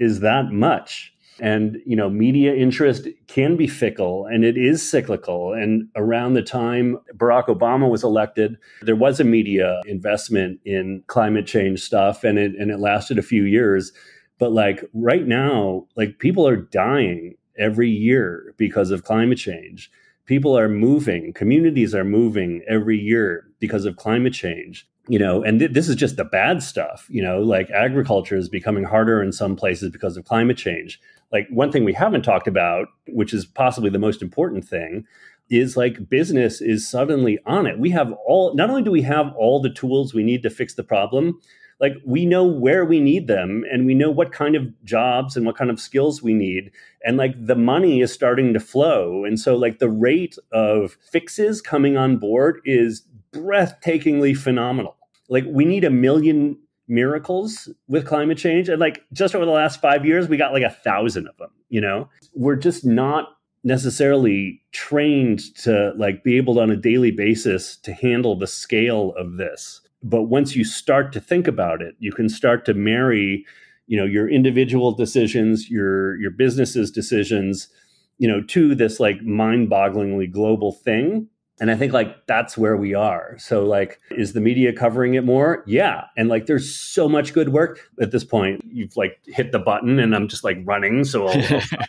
is that much. And, you know, media interest can be fickle and it is cyclical. And around the time Barack Obama was elected, there was a media investment in climate change stuff and it, and it lasted a few years. But like right now, like people are dying every year because of climate change. People are moving. Communities are moving every year because of climate change. You know, and th- this is just the bad stuff, you know, like agriculture is becoming harder in some places because of climate change. Like one thing we haven't talked about, which is possibly the most important thing, is like business is suddenly on it. We have all, not only do we have all the tools we need to fix the problem, like we know where we need them and we know what kind of jobs and what kind of skills we need. And like the money is starting to flow. And so like the rate of fixes coming on board is breathtakingly phenomenal. Like we need a million miracles with climate change. And like just over the last five years, we got like a thousand of them, you know, we're just not necessarily trained to like be able to, on a daily basis to handle the scale of this. But once you start to think about it, you can start to marry, you know, your individual decisions, your, your business's decisions, you know, to this like mind-bogglingly global thing. And I think like that's where we are. So like, is the media covering it more? Yeah. And like, there's so much good work at this point. You've like hit the button and I'm just like running. So I'll,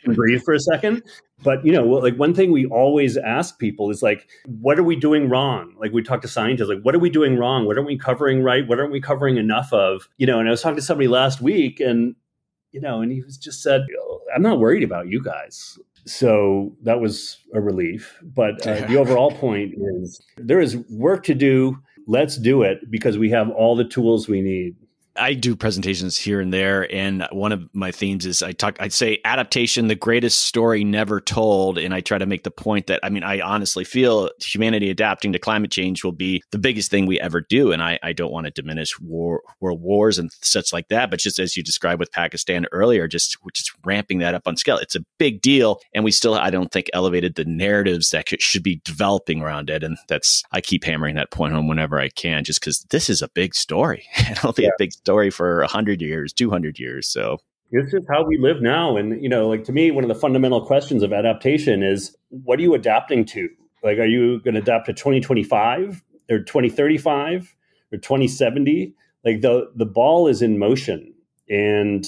I'll breathe for a second. But, you know, like one thing we always ask people is like, what are we doing wrong? Like we talk to scientists, like, what are we doing wrong? What aren't we covering right? What aren't we covering enough of? You know, and I was talking to somebody last week and, you know, and he was just said, I'm not worried about you guys. So that was a relief. But uh, the overall point is there is work to do. Let's do it because we have all the tools we need. I do presentations here and there. And one of my themes is I talk, I'd say adaptation, the greatest story never told. And I try to make the point that, I mean, I honestly feel humanity adapting to climate change will be the biggest thing we ever do. And I, I don't want to diminish war, world wars and such like that. But just as you described with Pakistan earlier, just, just ramping that up on scale, it's a big deal. And we still, I don't think, elevated the narratives that should be developing around it. And that's, I keep hammering that point home whenever I can, just because this is a big story. I don't think yeah. a big story for one hundred years, two hundred years. So this is how we live now. And, you know, like to me, one of the fundamental questions of adaptation is what are you adapting to? Like, are you going to adapt to twenty twenty-five or twenty thirty-five or twenty seventy? Like the, the ball is in motion and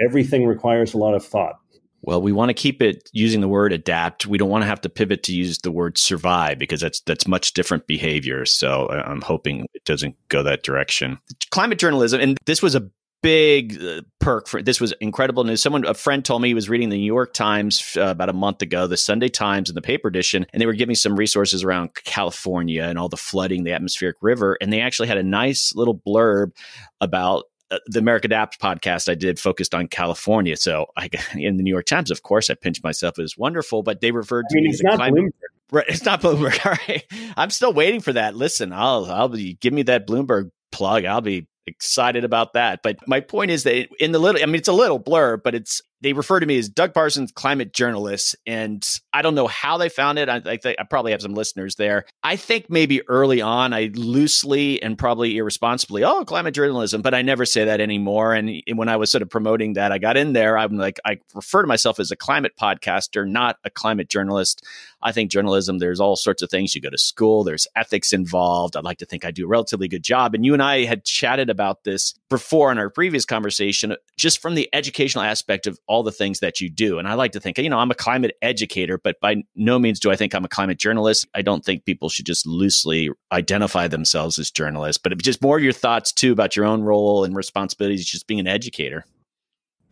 everything requires a lot of thought. Well, we want to keep it using the word adapt. We don't want to have to pivot to use the word survive because that's that's much different behavior. So I'm hoping it doesn't go that direction. Climate journalism, and this was a big perk for this was incredible news. Someone, a friend told me he was reading the New York Times uh, about a month ago, the Sunday Times and the paper edition, and they were giving some resources around California and all the flooding, the atmospheric river. And they actually had a nice little blurb about Uh, the America Adapts podcast I did focused on California. So I, in the New York Times, of course, I pinched myself. It was wonderful, but they referred to I mean, me as a climate. Bloomberg. Right, it's not Bloomberg. All right. I'm still waiting for that. Listen, I'll, I'll be, give me that Bloomberg plug. I'll be excited about that. But my point is that in the little, I mean, it's a little blur, but it's, they refer to me as Doug Parsons, climate journalist. And I don't know how they found it. I, I think I probably have some listeners there. I think maybe early on, I loosely and probably irresponsibly, oh, climate journalism, but I never say that anymore. And when I was sort of promoting that, I got in there. I'm like, I refer to myself as a climate podcaster, not a climate journalist. I think journalism, there's all sorts of things. You go to school, there's ethics involved. I'd like to think I do a relatively good job. And you and I had chatted about this before in our previous conversation, just from the educational aspect of all the things that you do. And I like to think, you know, I'm a climate educator, but by no means do I think I'm a climate journalist. I don't think people should just loosely identify themselves as journalists, but just more of your thoughts too about your own role and responsibilities, just being an educator.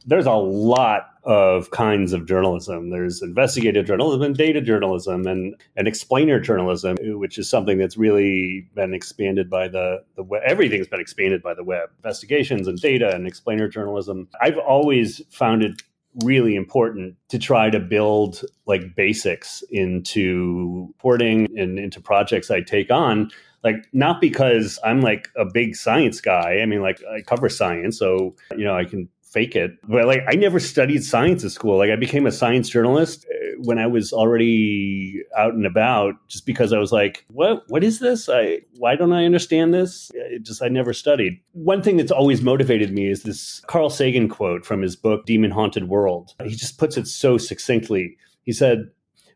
There's a lot of kinds of journalism. There's investigative journalism, data journalism, and, and explainer journalism, which is something that's really been expanded by the, the web. Everything's been expanded by the web. Investigations and data and explainer journalism. I've always found it really important to try to build like basics into reporting and into projects I take on. Like, not because I'm like a big science guy. I mean, like I cover science, so, you know, I can fake it. But like, I never studied science at school. Like I became a science journalist when I was already out and about, just because I was like, what, what is this? I, why don't I understand this? It just, I never studied. One thing that's always motivated me is this Carl Sagan quote from his book, Demon-Haunted World. He just puts it so succinctly. He said,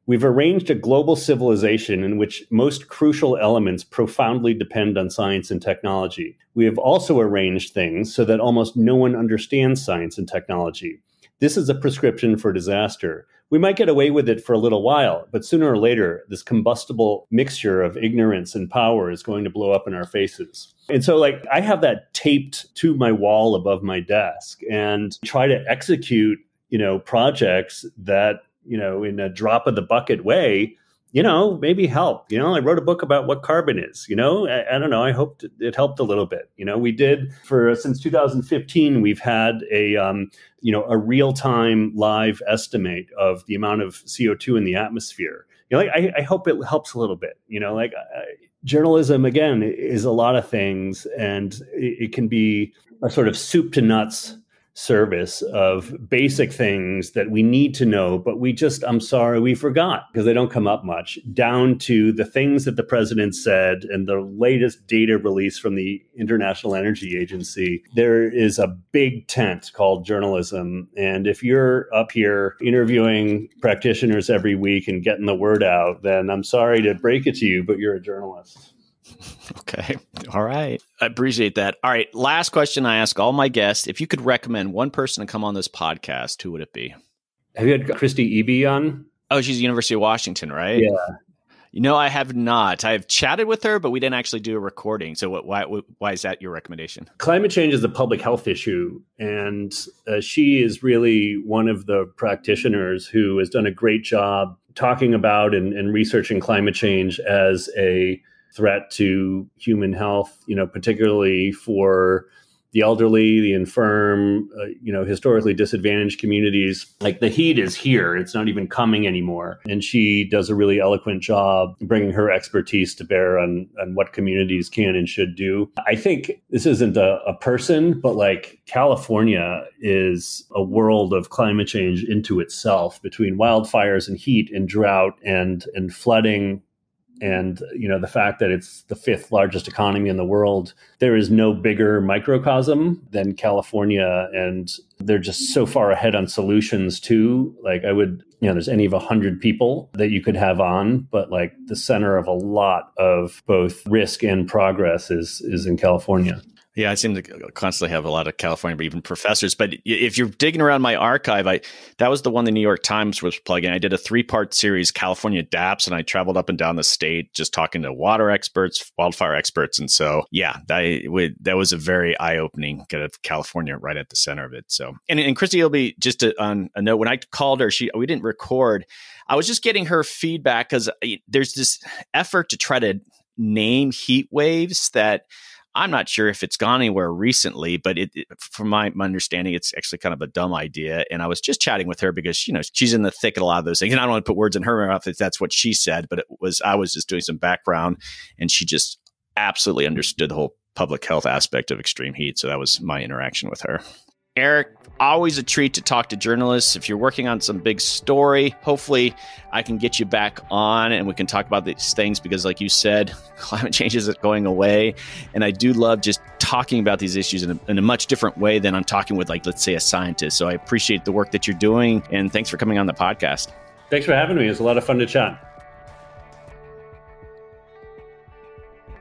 "We've arranged a global civilization in which most crucial elements profoundly depend on science and technology. We have also arranged things so that almost no one understands science and technology. This is a prescription for disaster. We might get away with it for a little while, but sooner or later, this combustible mixture of ignorance and power is going to blow up in our faces. And so, like, I have that taped to my wall above my desk and try to execute, you know, projects that, you know, in a drop of the bucket way, you know, maybe help. You know, I wrote a book about what carbon is, you know, I, I don't know. I hope it helped a little bit. You know, we did for since two thousand fifteen, we've had a, um, you know, a real time live estimate of the amount of C O two in the atmosphere. You know, like, I, I hope it helps a little bit, you know, like I, journalism, again, is a lot of things, and it, it can be a sort of soup to nuts service of basic things that we need to know, but we just, I'm sorry, we forgot, because they don't come up much, down to the things that the president said and the latest data release from the International Energy Agency. There is a big tent called journalism. And if you're up here interviewing practitioners every week and getting the word out, then I'm sorry to break it to you, but you're a journalist. Okay. All right. I appreciate that. All right. Last question I ask all my guests. If you could recommend one person to come on this podcast, who would it be? Have you had Christy Eby on? Oh, she's at the University of Washington, right? Yeah. You know, I have not. I've chatted with her, but we didn't actually do a recording. So what, why why is that your recommendation? Climate change is a public health issue. And uh, she is really one of the practitioners who has done a great job talking about and, and researching climate change as a threat to human health, you know, particularly for the elderly, the infirm, uh, you know, historically disadvantaged communities. Like, the heat is here. It's not even coming anymore. And she does a really eloquent job bringing her expertise to bear on, on what communities can and should do. I think this isn't a, a person, but like California is a world of climate change into itself, between wildfires and heat and drought and, and flooding. And, you know, the fact that it's the fifth largest economy in the world, there is no bigger microcosm than California. And they're just so far ahead on solutions, too. Like, I would, you know, there's any of a hundred people that you could have on, but like the center of a lot of both risk and progress is is in California. Yeah, I seem to constantly have a lot of California, but even professors. But if you're digging around my archive, I that was the one the New York Times was plugging. I did a three-part series, California Adapts, and I traveled up and down the state just talking to water experts, wildfire experts. And so, yeah, that, that was a very eye-opening, kind of California right at the center of it. So, and, and Christy Eby, just to, on a note, when I called her, she we didn't record. I was just getting her feedback, because there's this effort to try to name heat waves that I'm not sure if it's gone anywhere recently, but it, it, from my, my understanding, it's actually kind of a dumb idea. And I was just chatting with her because, you know, she's in the thick of a lot of those things. And I don't want to put words in her mouth if that's what she said, but it was, I was just doing some background, and she just absolutely understood the whole public health aspect of extreme heat. So that was my interaction with her. Eric, always a treat to talk to journalists. If you're working on some big story, hopefully I can get you back on and we can talk about these things, because like you said, climate change isn't going away. And I do love just talking about these issues in a, in a much different way than I'm talking with, like, let's say, a scientist. So I appreciate the work that you're doing, and thanks for coming on the podcast. Thanks for having me. It was a lot of fun to chat.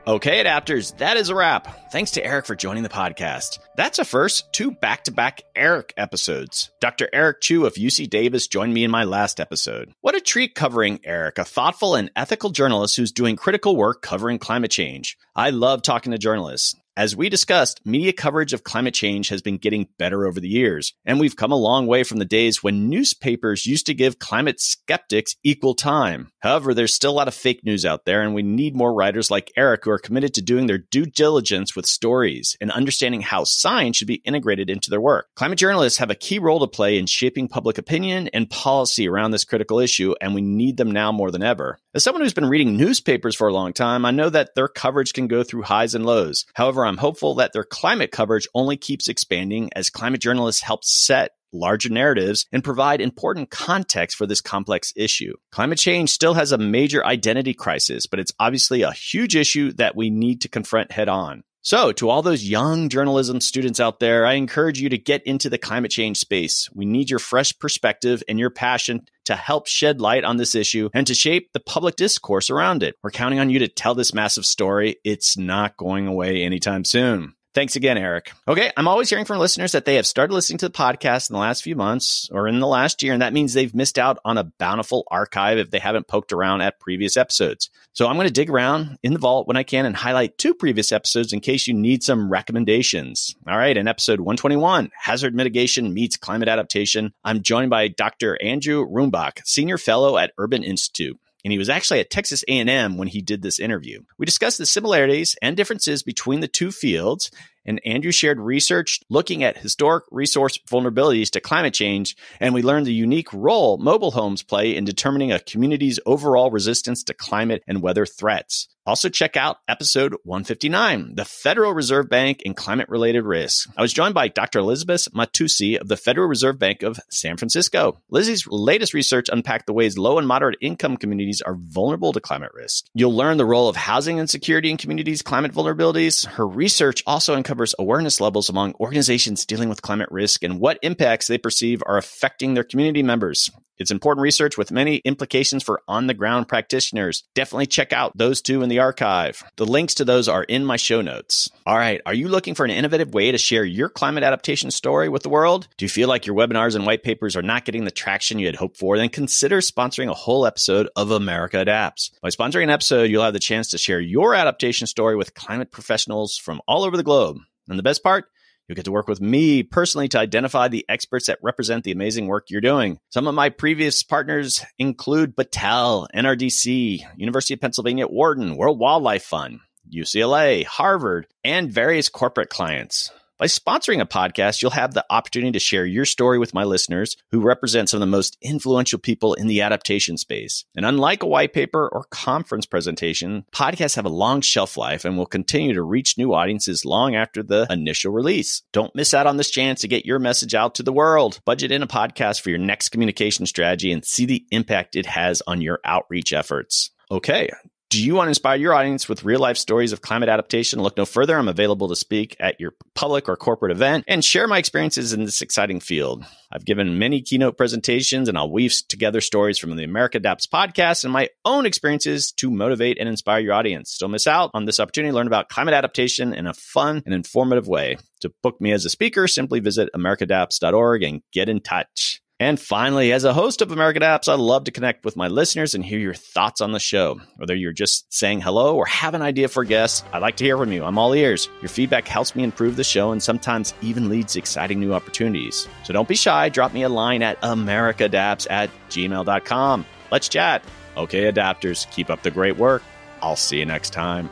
Okay, Adapters, that is a wrap. Thanks to Eric for joining the podcast. That's a first, two back-to-back Eric episodes. Doctor Eric Chu of U C Davis joined me in my last episode. What a treat covering Eric, a thoughtful and ethical journalist who's doing critical work covering climate change. I love talking to journalists. As we discussed, media coverage of climate change has been getting better over the years, and we've come a long way from the days when newspapers used to give climate skeptics equal time. However, there's still a lot of fake news out there, and we need more writers like Eric who are committed to doing their due diligence with stories and understanding how science should be integrated into their work. Climate journalists have a key role to play in shaping public opinion and policy around this critical issue, and we need them now more than ever. As someone who's been reading newspapers for a long time, I know that their coverage can go through highs and lows. However, I'm hopeful that their climate coverage only keeps expanding as climate journalists help set larger narratives and provide important context for this complex issue. Climate change still has a major identity crisis, but it's obviously a huge issue that we need to confront head on. So to all those young journalism students out there, I encourage you to get into the climate change space. We need your fresh perspective and your passion to help shed light on this issue and to shape the public discourse around it. We're counting on you to tell this massive story. It's not going away anytime soon. Thanks again, Eric. Okay, I'm always hearing from listeners that they have started listening to the podcast in the last few months or in the last year, and that means they've missed out on a bountiful archive if they haven't poked around at previous episodes. So I'm going to dig around in the vault when I can and highlight two previous episodes in case you need some recommendations. All right, in episode one twenty-one, Hazard Mitigation Meets Climate Adaptation, I'm joined by Doctor Andrew Rumbach, Senior Fellow at Urban Institute. And he was actually at Texas A and M when he did this interview. We discussed the similarities and differences between the two fields, and Andrew shared research looking at historic resource vulnerabilities to climate change, and we learned the unique role mobile homes play in determining a community's overall resistance to climate and weather threats. Also check out episode one fifty-nine, The Federal Reserve Bank and Climate-Related Risks. I was joined by Doctor Elizabeth Matusi of the Federal Reserve Bank of San Francisco. Lizzie's latest research unpacked the ways low and moderate income communities are vulnerable to climate risk. You'll learn the role of housing insecurity in communities' climate vulnerabilities. Her research also uncovers awareness levels among organizations dealing with climate risk and what impacts they perceive are affecting their community members. It's important research with many implications for on-the-ground practitioners. Definitely check out those two in the archive. The links to those are in my show notes. All right. Are you looking for an innovative way to share your climate adaptation story with the world? Do you feel like your webinars and white papers are not getting the traction you had hoped for? Then consider sponsoring a whole episode of America Adapts. By sponsoring an episode, you'll have the chance to share your adaptation story with climate professionals from all over the globe. And the best part? You'll get to work with me personally to identify the experts that represent the amazing work you're doing. Some of my previous partners include Battelle, N R D C, University of Pennsylvania at Wharton, World Wildlife Fund, U C L A, Harvard, and various corporate clients. By sponsoring a podcast, you'll have the opportunity to share your story with my listeners who represent some of the most influential people in the adaptation space. And unlike a white paper or conference presentation, podcasts have a long shelf life and will continue to reach new audiences long after the initial release. Don't miss out on this chance to get your message out to the world. Budget in a podcast for your next communication strategy and see the impact it has on your outreach efforts. Okay. Do you want to inspire your audience with real-life stories of climate adaptation? Look no further. I'm available to speak at your public or corporate event and share my experiences in this exciting field. I've given many keynote presentations, and I'll weave together stories from the America Adapts podcast and my own experiences to motivate and inspire your audience. Don't miss out on this opportunity to learn about climate adaptation in a fun and informative way. To book me as a speaker, simply visit america adapts dot org and get in touch. And finally, as a host of America Adapts, I love to connect with my listeners and hear your thoughts on the show. Whether you're just saying hello or have an idea for guests, I'd like to hear from you. I'm all ears. Your feedback helps me improve the show and sometimes even leads to exciting new opportunities. So don't be shy. Drop me a line at america adapts at gmail dot com. Let's chat. Okay, adapters, keep up the great work. I'll see you next time.